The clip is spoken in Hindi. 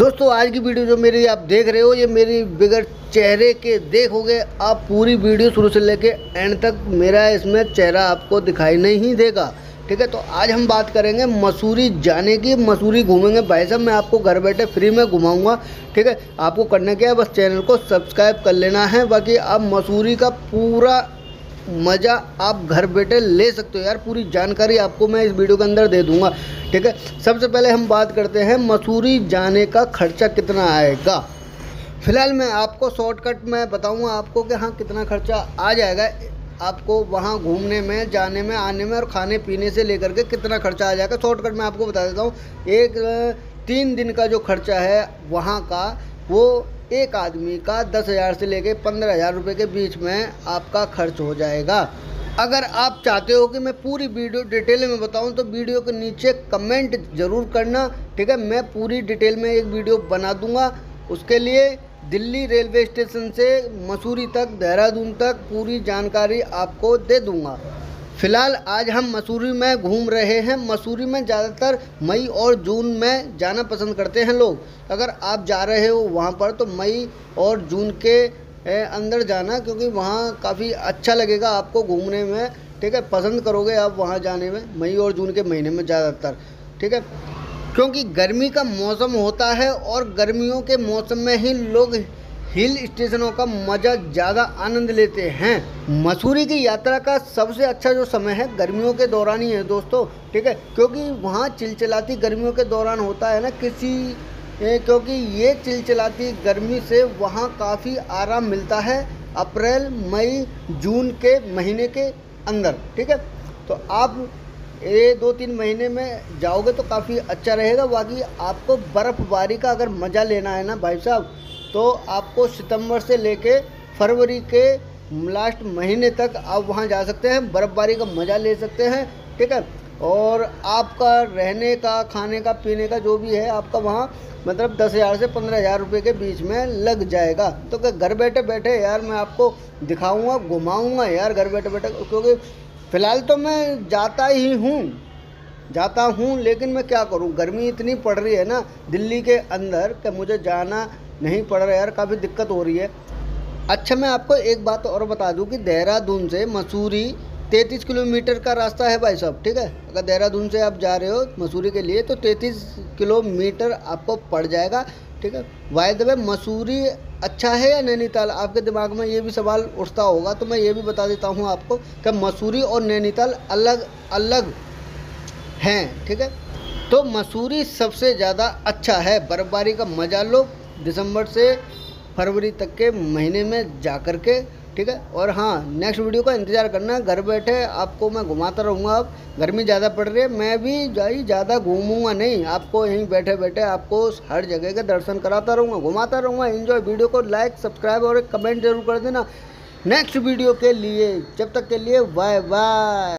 दोस्तों आज की वीडियो जो मेरी आप देख रहे हो ये मेरी बगैर चेहरे के देखोगे आप पूरी वीडियो शुरू से लेके एंड तक मेरा इसमें चेहरा आपको दिखाई नहीं देगा, ठीक है। तो आज हम बात करेंगे मसूरी जाने की, मसूरी घूमेंगे। भाई साहब मैं आपको घर बैठे फ्री में घुमाऊंगा, ठीक है। आपको करना क्या है, बस चैनल को सब्सक्राइब कर लेना है। बाकी आप मसूरी का पूरा मज़ा आप घर बैठे ले सकते हो यार, पूरी जानकारी आपको मैं इस वीडियो के अंदर दे दूंगा, ठीक है। सबसे पहले हम बात करते हैं मसूरी जाने का खर्चा कितना आएगा। फ़िलहाल मैं आपको शॉर्टकट में बताऊंगा आपको कि हाँ कितना खर्चा आ जाएगा आपको वहाँ घूमने में, जाने में, आने में और खाने पीने से लेकर के कितना खर्चा आ जाएगा शॉर्टकट में आपको बता देता हूँ। 3 दिन का जो खर्चा है वहाँ का वो एक आदमी का 10,000 से लेके 15,000 रुपये के बीच में आपका खर्च हो जाएगा। अगर आप चाहते हो कि मैं पूरी वीडियो डिटेल में बताऊं तो वीडियो के नीचे कमेंट ज़रूर करना, ठीक है। मैं पूरी डिटेल में एक वीडियो बना दूंगा। उसके लिए दिल्ली रेलवे स्टेशन से मसूरी तक, देहरादून तक पूरी जानकारी आपको दे दूँगा। फ़िलहाल आज हम मसूरी में घूम रहे हैं। मसूरी में ज़्यादातर मई और जून में जाना पसंद करते हैं लोग। अगर आप जा रहे हो वहाँ पर तो मई और जून के अंदर जाना, क्योंकि वहाँ काफ़ी अच्छा लगेगा आपको घूमने में, ठीक है। पसंद करोगे आप वहाँ जाने में मई और जून के महीने में ज़्यादातर, ठीक है, क्योंकि गर्मी का मौसम होता है और गर्मियों के मौसम में ही लोग हिल स्टेशनों का मज़ा ज़्यादा आनंद लेते हैं। मसूरी की यात्रा का सबसे अच्छा जो समय है गर्मियों के दौरान ही है दोस्तों, ठीक है, क्योंकि वहाँ चिलचिलाती गर्मियों के दौरान होता है ना क्योंकि ये चिलचिलाती गर्मी से वहाँ काफ़ी आराम मिलता है अप्रैल मई जून के महीने के अंदर, ठीक है। तो आप ये 2-3 महीने में जाओगे तो काफ़ी अच्छा रहेगा। बाकी आपको बर्फ़बारी का अगर मज़ा लेना है ना भाई साहब तो आपको सितंबर से लेके फरवरी के लास्ट महीने तक आप वहां जा सकते हैं, बर्फ़बारी का मज़ा ले सकते हैं, ठीक है। और आपका रहने का, खाने का, पीने का जो भी है आपका वहां मतलब 10,000 से 15,000 रुपये के बीच में लग जाएगा। तो घर बैठे बैठे यार मैं आपको दिखाऊंगा, घुमाऊंगा यार घर बैठे बैठे, क्योंकि फ़िलहाल तो मैं जाता हूँ लेकिन मैं क्या करूँ, गर्मी इतनी पड़ रही है ना दिल्ली के अंदर कि मुझे जाना नहीं पड़ रहा यार, काफ़ी दिक्कत हो रही है। अच्छा मैं आपको एक बात और बता दूं कि देहरादून से मसूरी 33 किलोमीटर का रास्ता है भाई साहब, ठीक है। अगर देहरादून से आप जा रहे हो मसूरी के लिए तो 33 किलोमीटर आपको पड़ जाएगा, ठीक है। बाय द वे मसूरी अच्छा है या नैनीताल, आपके दिमाग में ये भी सवाल उठता होगा तो मैं ये भी बता देता हूँ आपको कि मसूरी और नैनीताल अलग अलग हैं, ठीक है। तो मसूरी सबसे ज़्यादा अच्छा है, बर्फ़बारी का मज़ा लो दिसंबर से फरवरी तक के महीने में जा कर के, ठीक है। और हाँ नेक्स्ट वीडियो का इंतज़ार करना, घर बैठे आपको मैं घुमाता रहूँगा। अब गर्मी ज़्यादा पड़ रही है, मैं भी ज़्यादा घूमूंगा नहीं, आपको यहीं बैठे बैठे आपको हर जगह के दर्शन कराता रहूँगा, घुमाता रहूँगा। एंजॉय वीडियो को लाइक, सब्सक्राइब और एक कमेंट जरूर कर देना नेक्स्ट वीडियो के लिए। जब तक के लिए बाय बाय।